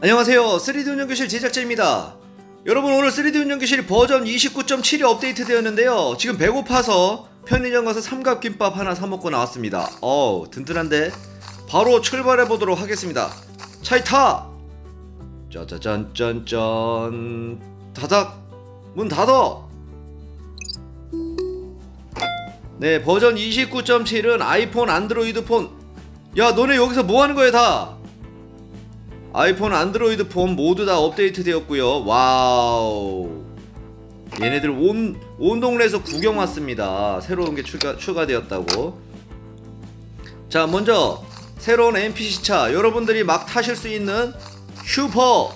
안녕하세요, 3D 운전교실 제작자입니다. 여러분, 오늘 3D 운전교실 버전 29.7이 업데이트 되었는데요, 지금 배고파서 편의점 가서 삼각김밥 하나 사먹고 나왔습니다. 어우, 든든한데. 바로 출발해보도록 하겠습니다. 차에 타! 짜자잔짠짠. 닫아! 문 닫아! 네, 버전 29.7은 아이폰, 안드로이드 폰. 야, 너네 여기서 뭐하는 거야 다? 아이폰, 안드로이드 폰 모두 다 업데이트 되었고요. 와우, 얘네들 온 동네에서 구경 왔습니다. 새로운 게 추가되었다고. 자, 먼저 새로운 NPC 차, 여러분들이 막 타실 수 있는 슈퍼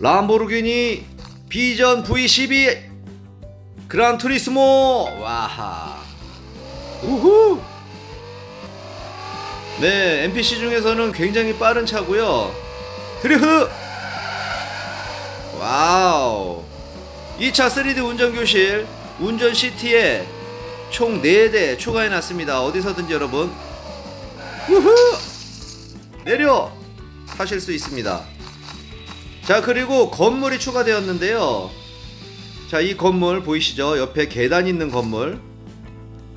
람보르기니 비전 V12 그란 투리스모. 와하, 우후. 네, NPC 중에서는 굉장히 빠른 차고요. 드리흐! 와우, 이 차 3D 운전교실 운전시티에 총 4대 추가해놨습니다. 어디서든지 여러분 우후! 내려! 타실 수 있습니다. 자, 그리고 건물이 추가되었는데요, 자, 이 건물 보이시죠? 옆에 계단 있는 건물,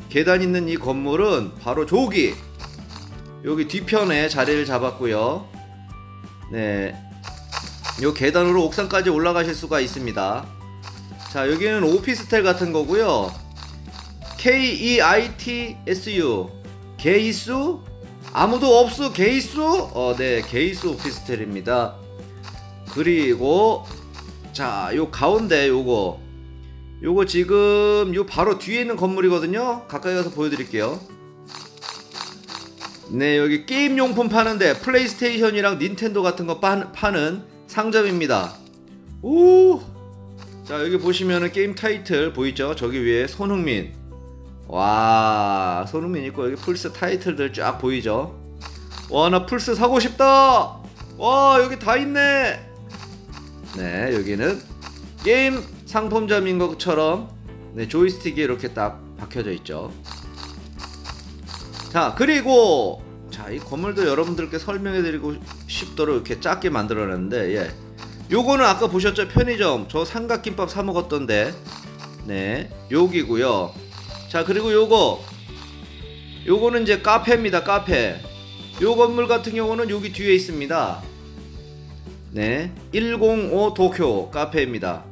계단 있는 이 건물은 바로 조기, 여기 뒤편에 자리를 잡았고요. 네, 요 계단으로 옥상까지 올라가실 수가 있습니다. 자, 여기는 오피스텔 같은 거고요. KEITSU 게이수? 아무도 없수 게이수? 네, 게이수 오피스텔입니다. 그리고 자, 요 가운데 요거 지금 요 바로 뒤에 있는 건물이거든요. 가까이 가서 보여드릴게요. 네, 여기 게임용품 파는데 플레이스테이션이랑 닌텐도 같은거 파는 상점입니다. 오! 자, 여기 보시면은 게임 타이틀 보이죠? 저기 위에 손흥민. 와, 손흥민 있고, 여기 플스 타이틀들 쫙 보이죠? 와, 나 플스 사고 싶다! 와, 여기 다 있네! 네, 여기는 게임 상품점인 것처럼, 네, 조이스틱이 이렇게 딱 박혀져 있죠. 자, 그리고 자, 이 건물도 여러분들께 설명해드리고 싶도록 이렇게 작게 만들어놨는데, 예, 요거는 아까 보셨죠? 편의점 저 삼각김밥 사 먹었던데, 네, 여기고요. 자, 그리고 요거는 이제 카페입니다. 카페. 요 건물 같은 경우는 여기 뒤에 있습니다. 네, 105 도쿄 카페입니다.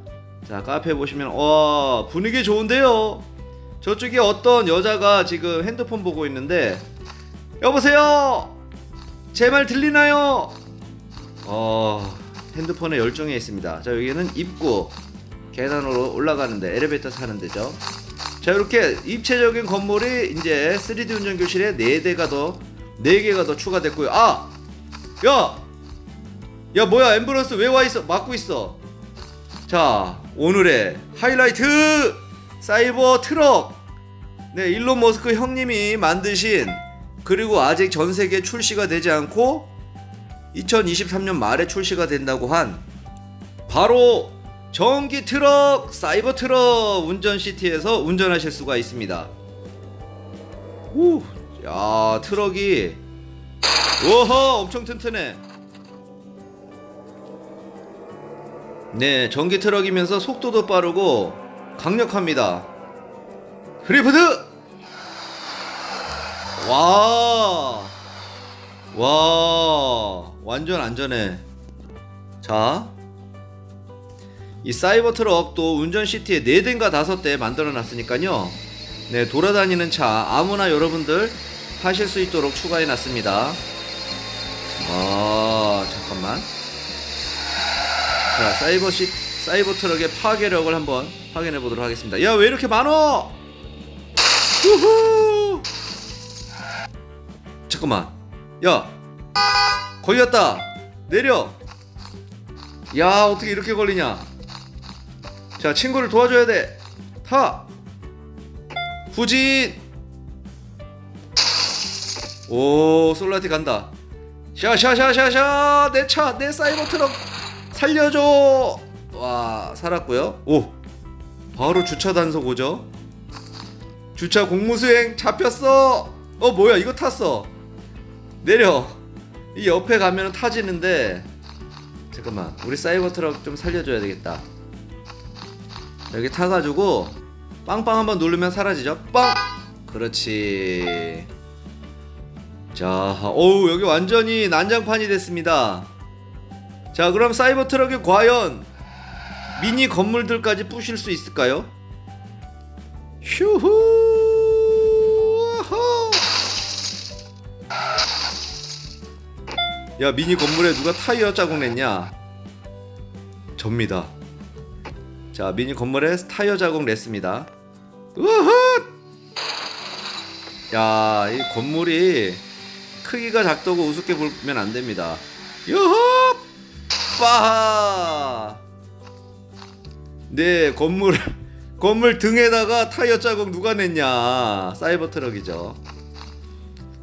자, 카페 보시면 와, 분위기 좋은데요. 저쪽에 어떤 여자가 지금 핸드폰 보고 있는데, 여보세요, 제 말 들리나요? 핸드폰에 열중해 있습니다. 자, 여기는 입구, 계단으로 올라가는데, 엘리베이터 타는 데죠. 자, 이렇게 입체적인 건물이 이제 3D 운전교실에 4개가 더 추가됐고요. 아! 야, 뭐야, 앰뷸런스 왜 와있어? 막고 있어. 자, 오늘의 하이라이트! 사이버 트럭! 네, 일론 머스크 형님이 만드신, 그리고 아직 전세계 출시가 되지 않고 2023년 말에 출시가 된다고 한 바로 전기 트럭, 사이버 트럭 운전시티에서 운전하실 수가 있습니다. 오, 야, 트럭이 우와, 엄청 튼튼해. 네, 전기 트럭이면서 속도도 빠르고 강력합니다. 드리프트! 와, 완전 안전해. 자, 이 사이버 트럭도 운전시티에 4대인가 5대 만들어놨으니까요, 네, 돌아다니는 차 아무나 여러분들 타실 수 있도록 추가해놨습니다. 아, 잠깐만. 자, 사이버 트럭의 파괴력을 한번 확인해 보도록 하겠습니다. 야, 왜 이렇게 많어? 우후! 잠깐만. 야, 걸렸다. 내려. 야, 어떻게 이렇게 걸리냐? 자, 친구를 도와줘야 돼. 타. 후진. 오, 솔라티 간다. 샤샤샤샤샤. 내 차, 내 사이버 트럭 살려줘. 와, 살았고요. 오, 바로 주차 단속 오죠. 주차 공무수행 잡혔어. 뭐야, 이거 탔어. 내려. 이 옆에 가면 타지는데, 잠깐만, 우리 사이버 트럭 좀 살려줘야 되겠다. 여기 타가지고 빵빵 한번 누르면 사라지죠. 빵! 그렇지. 자, 어우, 여기 완전히 난장판이 됐습니다. 자, 그럼 사이버 트럭이 과연 미니 건물들까지 부실 수 있을까요? 휴후! 아하! 야, 미니 건물에 누가 타이어 자국 냈냐? 접니다. 자, 미니 건물에 타이어 자국 냈습니다. 우후! 야, 이 건물이 크기가 작다고 우습게 보면 안 됩니다. 유후! 빠하! 네, 건물 등에다가 타이어 자국 누가 냈냐? 사이버 트럭이죠.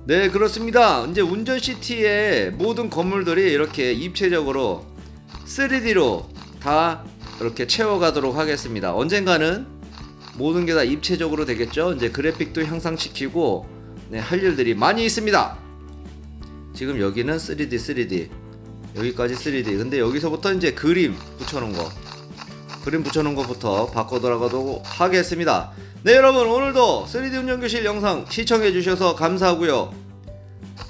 네, 그렇습니다. 이제 운전 시티의 모든 건물들이 이렇게 입체적으로 3D로 다 이렇게 채워가도록 하겠습니다. 언젠가는 모든 게 다 입체적으로 되겠죠. 이제 그래픽도 향상시키고, 네, 할 일들이 많이 있습니다. 지금 여기는 3D, 여기까지 3D. 근데 여기서부터 이제 그림 붙여놓은 거, 바꿔돌아가도록 하겠습니다. 네, 여러분, 오늘도 3D 운전교실 영상 시청해주셔서 감사하고요.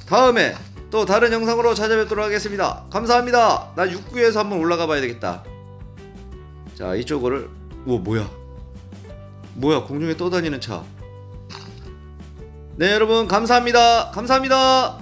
다음에 또 다른 영상으로 찾아뵙도록 하겠습니다. 감사합니다. 나 6구에서 한번 올라가 봐야 되겠다. 자, 이쪽을, 우와, 뭐야, 공중에 떠다니는 차. 네, 여러분, 감사합니다.